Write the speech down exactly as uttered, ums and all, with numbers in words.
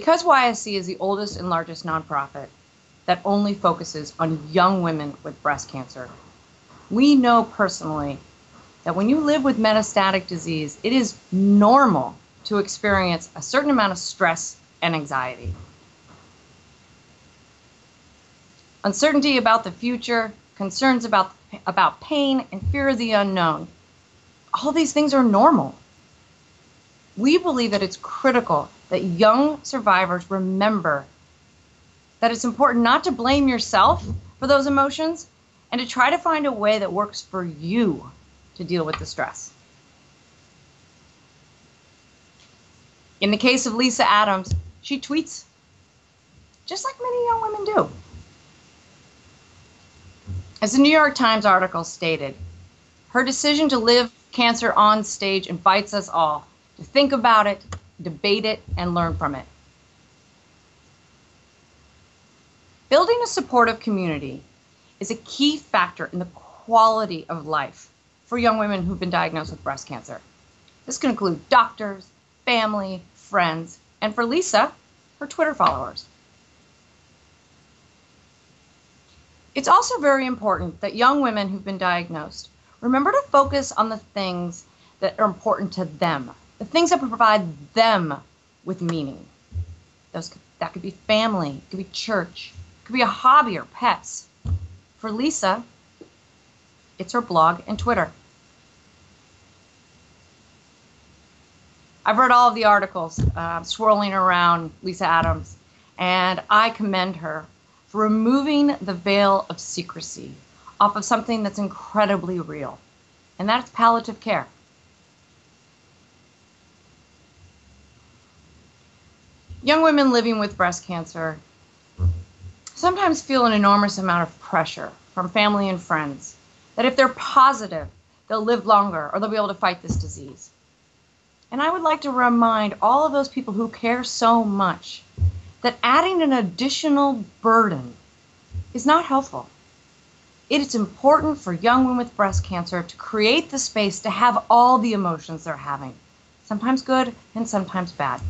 Because Y S C is the oldest and largest nonprofit that only focuses on young women with breast cancer, we know personally that when you live with metastatic disease, it is normal to experience a certain amount of stress and anxiety. Uncertainty about the future, concerns about, about pain, and fear of the unknown. All these things are normal. We believe that it's critical that young survivors remember that it's important not to blame yourself for those emotions and to try to find a way that works for you to deal with the stress. In the case of Lisa Adams, she tweets, just like many young women do. As the New York Times article stated, her decision to live cancer on stage invites us all to think about it, debate it, and learn from it. Building a supportive community is a key factor in the quality of life for young women who've been diagnosed with breast cancer. This can include doctors, family, friends, and for Lisa, her Twitter followers. It's also very important that young women who've been diagnosed remember to focus on the things that are important to them, the things that provide them with meaning. Those could, that could be family, it could be church, it could be a hobby or pets. For Lisa, it's her blog and Twitter. I've read all of the articles uh, swirling around Lisa Adams, and I commend her for removing the veil of secrecy off of something that's incredibly real, and that's palliative care. Young women living with breast cancer sometimes feel an enormous amount of pressure from family and friends that if they're positive, they'll live longer or they'll be able to fight this disease. And I would like to remind all of those people who care so much that adding an additional burden is not helpful. It is important for young women with breast cancer to create the space to have all the emotions they're having, sometimes good and sometimes bad.